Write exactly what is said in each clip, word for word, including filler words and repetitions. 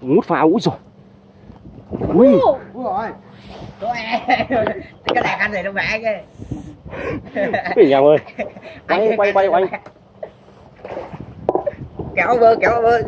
Một pháo úi rồi. Úi rồi. Cái đàn anh này nó vẽ kìa. Cái gì nhau ơi. Quay quay quay quay. Kéo bơ kéo bơ.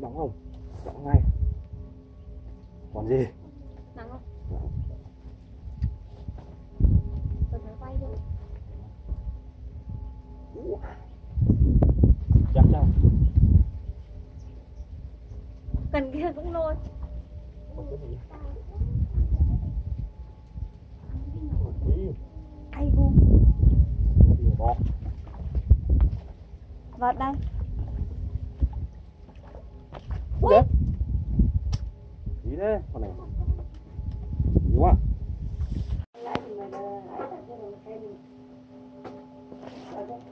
Nóng không? Nóng ngay. Còn gì? Nóng không? Tôi phải quay được. Chắc đâu. Cần kia cũng lôi. Ai vô? Vọt đây. Đấy. Đi đấy, con này. Đúng không?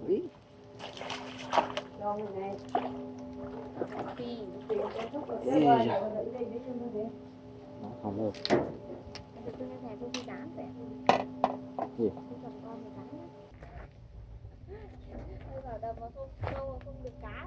Đi. Không được. Không được cá.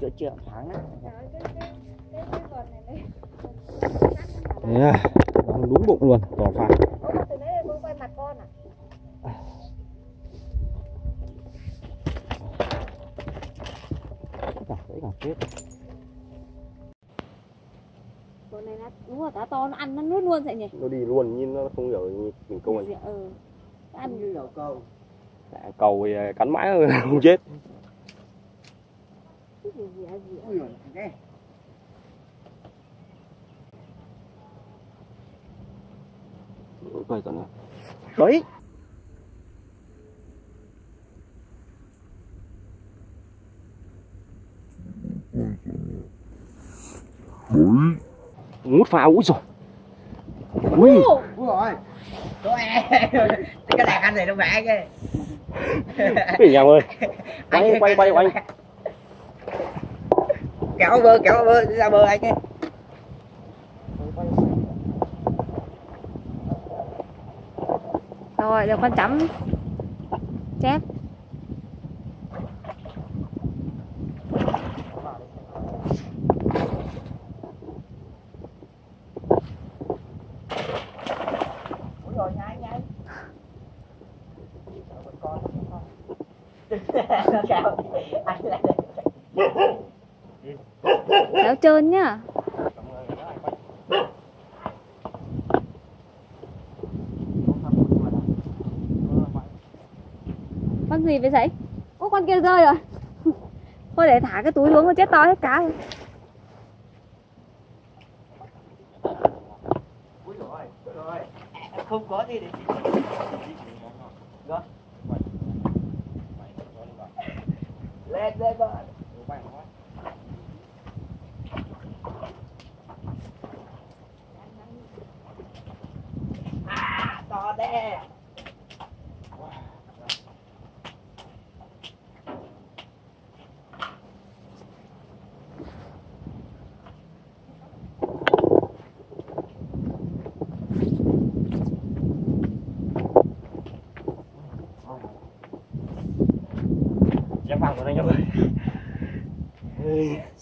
Chữa chữa thắng á. Yeah. Đúng bụng luôn, bỏ phạt. Từ đấy tôi quay mặt con à? Tất cả đấy là chết. Con này nó đúng là cá to, nó ăn nó nuốt luôn vậy nhỉ? Nó đi luôn, nhìn nó không hiểu như mình câu này. Ừ, ăn như hiểu câu. Cầu thì cắn mãi không chết. Cái gì gì gì? Ui giời, cái quay còn nữa. Đấy. Mút pháo úi rồi. Úi. Úi rồi. Cái đàn anh này nó vẽ kìa. Cái gì nhau ơi. Quay quay quay quay. Kéo bơ kéo bơ ra bơ anh ấy. Rồi, được con chấm chép. Ủa rồi nhai nhai. Kéo trơn nhá. Con gì vậy sấy? Ủa con kia rơi rồi. Thôi để thả cái túi xuống nó chết to hết cá rồi. Úi dồi ơi, rồi. Không có gì để rồi. Lên lên con. À, to đe.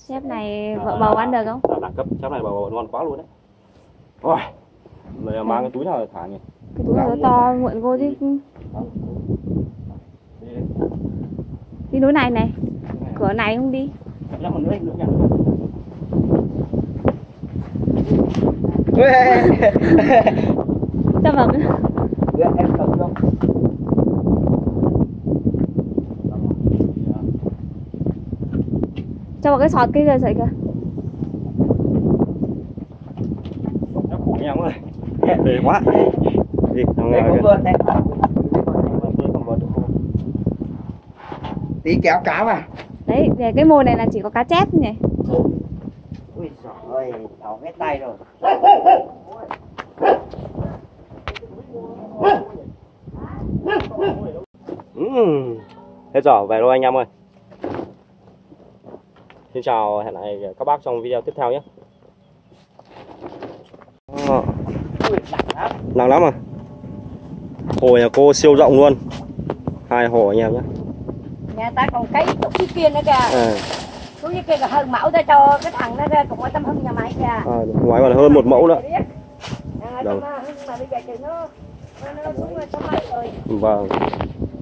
Chép này vợ bầu ăn được không? Đẳng cấp, chép này bầu bầu ngon quá luôn đấy. Ôi, Mày mang cái túi nào để thả nhỉ? Cái túi nó to muộn vô chứ. Đi núi này này, cửa này không đi. Sao mà em cầm không? Cho vào cái sọt cái giờ sợi kìa. Nó khủng nhau rồi. Để quá. Đi, tí kéo cá mà. Đấy, cái mồi này là chỉ có cá chép nhỉ. Ui giời ơi, đau hết tay rồi. Uhm, hết giờ về thôi anh em ơi. Xin chào, hẹn lại các bác trong video tiếp theo nhé. Nặng lắm. Nặng lắm à. Hồ nhà cô siêu rộng luôn. Hai hồ anh em nhé. Nhà ta còn cái cái kia nữa kìa. À. Cái kia là hơn mẫu ra cho cái thằng nó ra, còn có tấm hưng nhà máy kìa. À, ngoài còn hơn một mẫu nữa. Đầm. Vâng.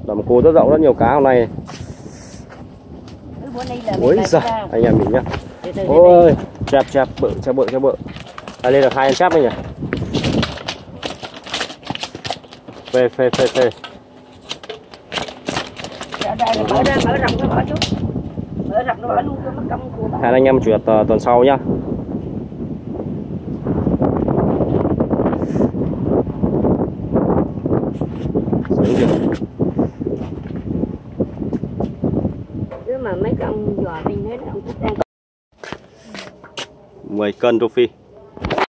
Đầm cô rất rộng, rất nhiều cá hôm nay. Ôi giời, anh em mình nhá. Ôi, chẹp chẹp bự, chẹp bự, chẹp bự. À, đây là hai con chép anh nhỉ. Phê phê phê phê. Mở ra, mở rộng nó bỏ chút. Mở rộng nó bỏ luôn cho mất công của bạn. Hẹn anh em chủ nhật tuần sau nhá. Mấy cân giò mình hết mười cân rô phi.